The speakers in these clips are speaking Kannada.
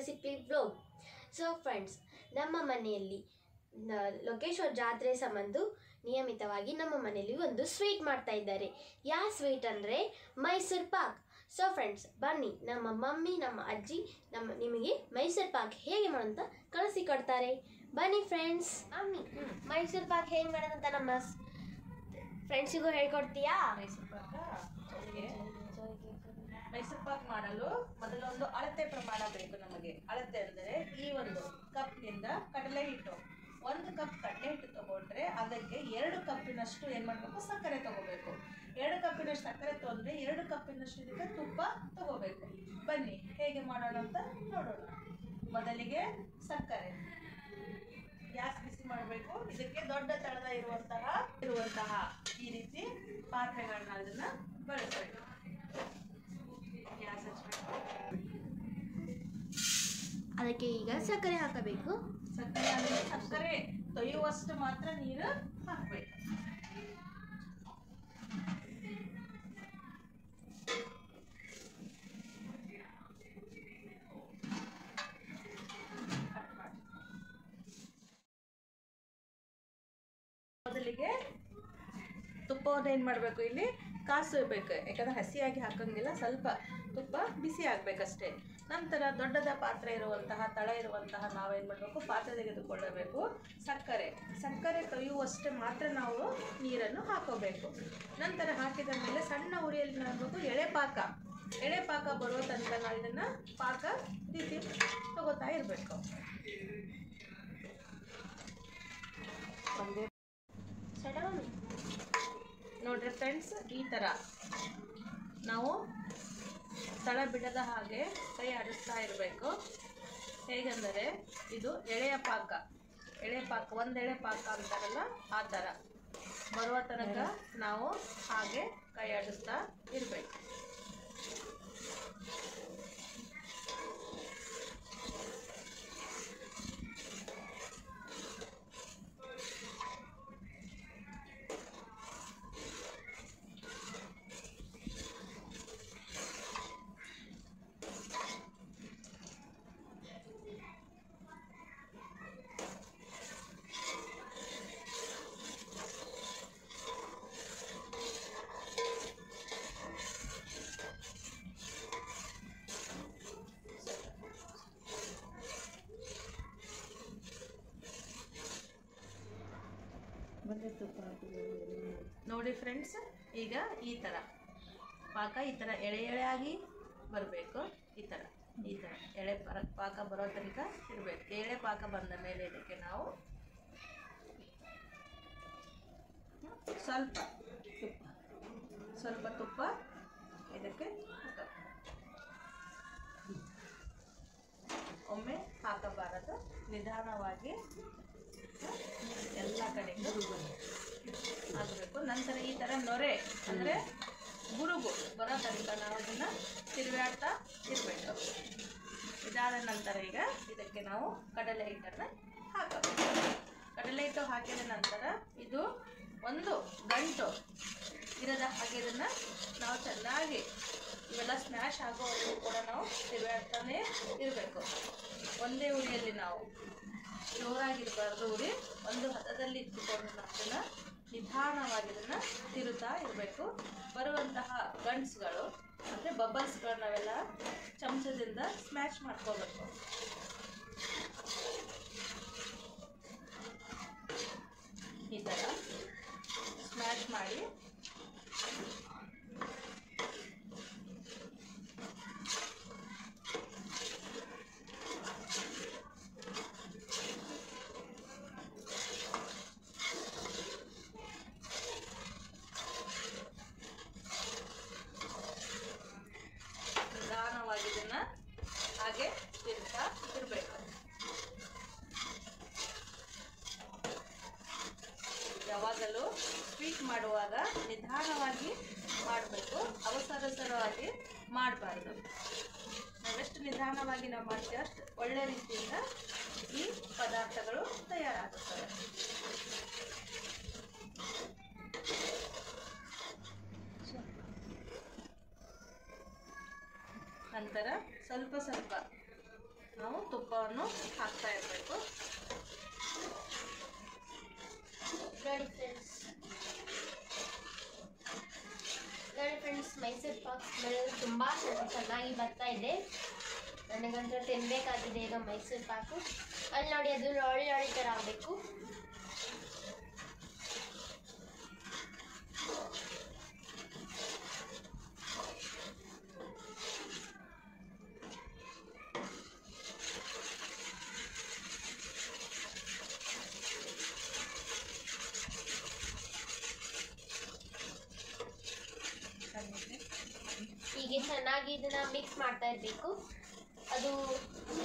Recipe vlog. ಸೊ ಫ್ರೆಂಡ್ಸ್, ನಮ್ಮ ಮನೆಯಲ್ಲಿ ಲೋಕೇಶ್ವರ ಜಾತ್ರೆ ಸಂಬಂಧ ನಿಯಮಿತವಾಗಿ ನಮ್ಮ ಮನೆಯಲ್ಲಿ ಒಂದು ಸ್ವೀಟ್ ಮಾಡ್ತಾ ಇದ್ದಾರೆ. ಯಾವ ಸ್ವೀಟ್ ಅಂದರೆ ಮೈಸೂರು ಪಾಕ್. ಸೊ ಫ್ರೆಂಡ್ಸ್, ಬನ್ನಿ ನಮ್ಮ ಮಮ್ಮಿ, ನಮ್ಮ ಅಜ್ಜಿ ನಿಮಗೆ ಮೈಸೂರು ಪಾಕ್ ಹೇಗೆ ಮಾಡೋಂತ ಕಳಿಸಿಕೊಡ್ತಾರೆ. ಬನ್ನಿ ಫ್ರೆಂಡ್ಸ್. ಮಮ್ಮಿ, ಮೈಸೂರು ಪಾಕ್ ಹೇಗೆ ಮಾಡೋದಂತ ನಮ್ಮ ಫ್ರೆಂಡ್ಸಿಗೂ ಹೇಳ್ಕೊಡ್ತೀಯಾ? ಮೈಸೂರು ಪಾಕ್ ಮಾಡಲು ಮೊದಲು ಒಂದು ಅಳತೆ ಪ್ರಮಾಣ ಬೇಕು ನಮಗೆ. ಅಳತೆ ಅಂದರೆ ಈ ಒಂದು ಕಪ್ನಿಂದ ಕಡಲೆ ಹಿಟ್ಟು, ಒಂದು ಕಪ್ ಕಡಲೆ ಹಿಟ್ಟು ತೊಗೊಂಡ್ರೆ ಅದಕ್ಕೆ 2 ಕಪ್ಪಿನಷ್ಟು ಏನು ಮಾಡಬೇಕು, ಸಕ್ಕರೆ ತಗೋಬೇಕು. 2 ಕಪ್ಪಿನಷ್ಟು ಸಕ್ಕರೆ ತೊಗೊಂಡ್ರೆ 2 ಕಪ್ಪಿನಷ್ಟು ಇದಕ್ಕೆ ತುಪ್ಪ ತಗೋಬೇಕು. ಬನ್ನಿ ಹೇಗೆ ಮಾಡೋಣ ಅಂತ ನೋಡೋಣ. ಮೊದಲಿಗೆ ಸಕ್ಕರೆ ಗ್ಯಾಸ್ ಬಿಸಿ ಮಾಡಬೇಕು. ಇದಕ್ಕೆ ದೊಡ್ಡ ತಳದ ಇರುವಂತಹ ಈ ರೀತಿ ಪಾತ್ರೆಗಳನ್ನ ಅದನ್ನು ಬಳಸಬೇಕು. ಗ್ಯಾಸ್ ಹಚ್ಚಬೇಕು. ಅದಕ್ಕೆ ಈಗ ಸಕ್ಕರೆ ಹಾಕಬೇಕು. ಸಕ್ಕರೆ ತೊಯ್ಯುವಷ್ಟು ಮಾತ್ರ ನೀರು ಹಾಕಬೇಕು. ಮೊದಲಿಗೆ ತುಪ್ಪವನ್ನು ಏನು ಮಾಡಬೇಕು, ಇಲ್ಲಿ ಕಾಯಿಸಬೇಕು. ಯಾಕಂದರೆ ಹಸಿಯಾಗಿ ಹಾಕಂಗಿಲ್ಲ, ಸ್ವಲ್ಪ ತುಪ್ಪ ಬಿಸಿ ಆಗಬೇಕಷ್ಟೇ. ನಂತರ ದೊಡ್ಡದ ಪಾತ್ರೆ ಇರುವಂತಹ, ತಳ ಇರುವಂತಹ ನಾವೇನು ಮಾಡಬೇಕು, ಪಾತ್ರೆ ತೆಗೆದುಕೊಳ್ಳಬೇಕು. ಸಕ್ಕರೆ ತೊಯ್ಯುವಷ್ಟೇ ಮಾತ್ರ ನಾವು ನೀರನ್ನು ಹಾಕೋಬೇಕು. ನಂತರ ಹಾಕಿದ ಮೇಲೆ ಸಣ್ಣ ಉರಿಯಲ್ಲಿ ಮಾಡಬೇಕು ಎಳೆ ಪಾಕ ಬರುವ ತನಕ ನಾವು ಇದನ್ನು ಪಾಕ ರೀತಿ ತಗೋತಾ ಇರಬೇಕು. ನೋಡ್ರಿ ಫ್ರೆಂಡ್ಸ್, ಈ ಥರ ನಾವು ತಳ ಬಿಡದ ಹಾಗೆ ಕೈ ಆಡಿಸ್ತಾ ಇರಬೇಕು. ಹೇಗೆಂದರೆ ಇದು ಎಳೆಯ ಪಾಕ, ಒಂದು ಎಳೆ ಪಾಕ ಅಂತಾರಲ್ಲ, ಆ ಥರ ಬರುವ ತನಕ ನಾವು ಹಾಗೆ ಕೈ ಆಡಿಸ್ತಾ ಇರಬೇಕು. ನೋಡಿ ಫ್ರೆಂಡ್ಸ್, ಈಗ ಈ ಥರ ಪಾಕ ಎಳೆ ಎಳೆಯಾಗಿ ಬರಬೇಕು. ಈ ಥರ ಎಳೆ ಪಾಕ ಬರೋ ತನಕ ಇರಬೇಕು. ಎಳೆ ಪಾಕ ಬಂದ ಮೇಲೆ ಇದಕ್ಕೆ ನಾವು ಸ್ವಲ್ಪ ತುಪ್ಪ ಇದಕ್ಕೆ ಒಮ್ಮೆ ಹಾಕಬಾರದು. ನಿಧಾನವಾಗಿ ಎಲ್ಲ ಕಡೆಗೂ ಹಾಕಬೇಕು. ನಂತರ ಈ ಥರ ನೊರೆ ಅಂದರೆ ಗುರುಗು ಬರೋ ತನಕ ನಾವು ಅದನ್ನು ತಿರುಗಾಡ್ತಾ ಇರಬೇಕು. ಇದಾದ ನಂತರ ಈಗ ಇದಕ್ಕೆ ನಾವು ಕಡಲೆ ಹಿಟ್ಟನ್ನು ಹಾಕಬೇಕು. ಕಡಲೆ ಹಿಟ್ಟು ಹಾಕಿದ ನಂತರ ಇದು 1 ಗಂಟು ಇರದ ಹಾಗೆ ಇದನ್ನು ನಾವು ಚೆನ್ನಾಗಿ ಇವೆಲ್ಲ ಸ್ಮ್ಯಾಶ್ ಆಗೋವರೆಗೂ ಕೂಡ ನಾವು ತಿರುಗಾಡ್ತಾನೆ ಇರಬೇಕು. ಒಂದೇ ಉರಿಯಲ್ಲಿ ನಾವು ಜೋರಾಗಿರಬಾರ್ದು ಉರಿ, ಒಂದು ಹದದಲ್ಲಿ ಇಟ್ಟುಕೊಂಡು ನಾವು ನಿಧಾನವಾಗಿ ಇದನ್ನು ತಿರುತ್ತಾ ಇರಬೇಕು. ಬರುವಂತಹ ಗಂಟ್ಸ್ಗಳು ಅಂದರೆ ಬಬಲ್ಸ್ಗಳನ್ನ ನಾವೆಲ್ಲ ಚಮಚದಿಂದ ಸ್ಮ್ಯಾಶ್ ಮಾಡ್ಕೋಬೇಕು. ಈ ಥರ ಸ್ಮ್ಯಾಶ್ ಮಾಡಿ ಯಾವಾಗಲೂ ಸ್ವೀಟ್ ಮಾಡುವಾಗ ನಿಧಾನವಾಗಿ ಮಾಡಬೇಕು, ಅವಸರವಾಗಿ ಮಾಡಬಾರ್ದು. ನಾವೆಷ್ಟು ನಿಧಾನವಾಗಿ ನಾವು ಮಾಡ್ತೀವಿ ಅಷ್ಟು ಒಳ್ಳೆ ರೀತಿಯಿಂದ ಈ ಪದಾರ್ಥಗಳು ತಯಾರಾಗುತ್ತವೆ. ನಂತರ ಸ್ವಲ್ಪ ಸ್ವಲ್ಪ ನಾವು ತುಪ್ಪವನ್ನು ಹಾಕ್ತಾ ಇರಬೇಕು. ಫ್ರೆಂಡ್ಸ್, ಮೈಸೂರು ಪಾಕ್ ಬೆಳೆದು ತುಂಬ ಚೆನ್ನಾಗಿ ಬರ್ತಾ ಇದೆ. ನನಗಂತೂ ತಿನ್ನಬೇಕಾಗಿದೆ ಈಗ ಮೈಸೂರು ಪಾಕು. ಅಲ್ಲಿ ನೋಡಿ, ಅದು ಲಾಳಿ ಲಾಳಿ ಥರ ಆಗಬೇಕು. ಹೀಗೆ ಚೆನ್ನಾಗಿ ಇದನ್ನ ಮಿಕ್ಸ್ ಮಾಡ್ತಾ ಇರಬೇಕು. ಅದು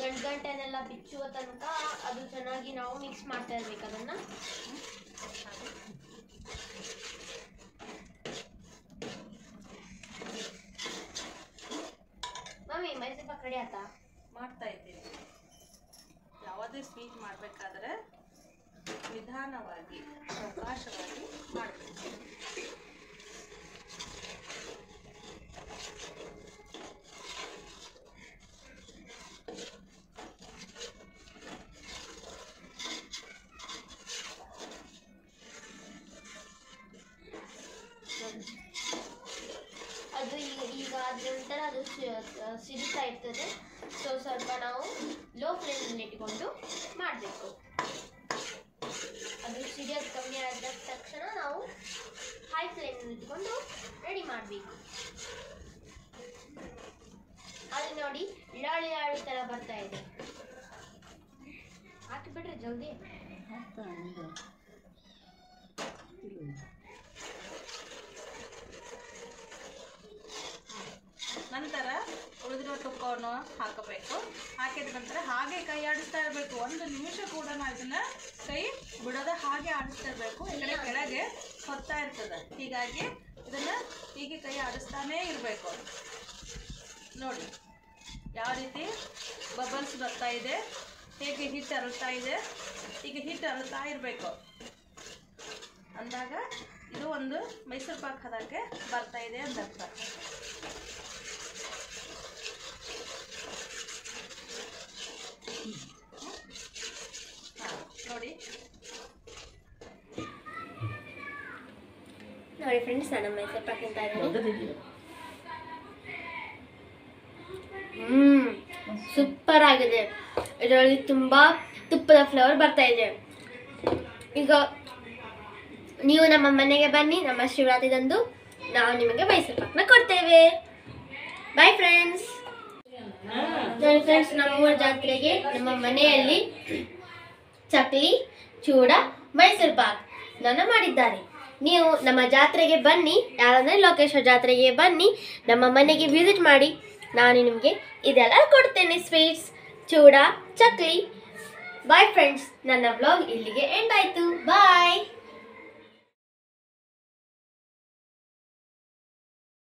ಗಂಟು ಗಂಟೆನೆಲ್ಲ ಬಿಚ್ಚುವ ತನಕ ಅದು ಚೆನ್ನಾಗಿ ನಾವು ಮಿಕ್ಸ್ ಮಾಡ್ತಾ ಇರ್ಬೇಕು. ಅದನ್ನು ಮಮ್ಮಿ ಮೈಸೂರು ಪಾಕ್ ರೆಡಿ ಆಯ್ತಾ? ಮಾಡ್ತಾ ಇದ್ದೀವಿ. ಯಾವುದೇ ಸ್ವೀಟ್ ಮಾಡಬೇಕಾದ್ರೆ ನಿಧಾನವಾಗಿ ಅವಕಾಶವಾಗಿ ಮಾಡಬೇಕು. ಅದು ಈಗ ಅದ್ರ ನಂತರ ಅದು ಸಿಡಿತಾ ಇರ್ತದೆ. ಸೊ ಸ್ವಲ್ಪ ನಾವು ಲೋ ಫ್ಲೇಮಲ್ಲಿ ಇಟ್ಕೊಂಡು ಮಾಡಬೇಕು. ಅದು ಸಿಡಿಯೋದು ಕಮ್ಮಿ ಆದ ತಕ್ಷಣ ನಾವು ಹೈ ಫ್ಲೇಮಲ್ಲಿ ಇಟ್ಕೊಂಡು ರೆಡಿ ಮಾಡಬೇಕು. ಅದು ನೋಡಿ ಲಾಳಿ ಲಾಳಿ ಥರ ಬರ್ತಾ ಇದೆ. ಹಾಕಿಬಿಟ್ರೆ ಜಲ್ದಿ ನಂತರ ಉಳಿದಿರೋ ತುಪ್ಪವನ್ನು ಹಾಕಬೇಕು. ಹಾಕಿದ ನಂತರ ಹಾಗೆ ಕೈ ಆಡಿಸ್ತಾ ಇರಬೇಕು. ಒಂದು ನಿಮಿಷ ಕೂಡ ನಾವು ಇದನ್ನು ಕೈ ಬಿಡೋದ ಹಾಗೆ ಆಡಿಸ್ತಾ ಇರಬೇಕು. ಇದರ ಕೆಳಗೆ ಹೊತ್ತಾ ಇರ್ತದೆ. ಹೀಗಾಗಿ ಇದನ್ನು ಹೀಗೆ ಕೈ ಆಡಿಸ್ತಾನೇ ಇರಬೇಕು. ನೋಡಿ ಯಾವ ರೀತಿ ಬಬಲ್ಸ್ ಬರ್ತಾ ಇದೆ, ಹೇಗೆ ಹಿಟ್ಟು ಅರಳ್ತಾ ಇದೆ. ಈಗ ಹಿಟ್ಟು ಅರಳ್ತಾ ಇರಬೇಕು. ಅಂದಾಗ ಇದು ಒಂದು ಮೈಸೂರು ಪಾಕ್ ಹದಕ್ಕೆ ಬರ್ತಾ ಇದೆ ಅಂತ ಅರ್ಥ. ನೋಡಿ ನೋಡಿ ಫ್ರೆಂಡ್ಸ್, ನಾನು ಮೈಸೂರು ಪಾಕ್ ತಿಂತಾ ಇದ್ದೀನಿ. ಸೂಪರ್ ಆಗಿದೆ. ಇದರಲ್ಲಿ ತುಂಬ ತುಪ್ಪದ ಫ್ಲೇವರ್ ಬರ್ತಾ ಇದೆ. ಈಗ ನೀವು ನಮ್ಮ ಮನೆಗೆ ಬನ್ನಿ. ನಮ್ಮ ಶಿವರಾತ್ರಿದಂದು ನಾವು ನಿಮಗೆ ಮೈಸೂರು ಪಾಕ್ನ ಕೊಡ್ತೇವೆ. By friends. ನೋಡಿ ಫ್ರೆಂಡ್ಸ್, ನಮ್ಮ ಜಾತ್ರೆಗೆ ನಮ್ಮ ಮನೆಯಲ್ಲಿ ಚಕ್ಲಿ, ಚೂಡ, ಮೈಸೂರು ಪಾಕ್ ಇದನ್ನು ಮಾಡಿದ್ದಾರೆ. ನೀವು ನಮ್ಮ ಜಾತ್ರೆಗೆ ಬನ್ನಿ, ಯಾರಾದರೆ ಲೋಕೇಶ್ವರ ಜಾತ್ರೆಗೆ ಬನ್ನಿ, ನಮ್ಮ ಮನೆಗೆ ವಿಸಿಟ್ ಮಾಡಿ. ನಾನು ನಿಮಗೆ ಇದೆಲ್ಲ ಕೊಡ್ತೇನೆ, ಸ್ವೀಟ್ಸ್, ಚೂಡ, ಚಕ್ಲಿ. ಬಾಯ್ ಫ್ರೆಂಡ್ಸ್, ನನ್ನ ಬ್ಲಾಗ್ ಇಲ್ಲಿಗೆ ಎಂಡ್ ಆಯಿತು. ಬಾಯ್.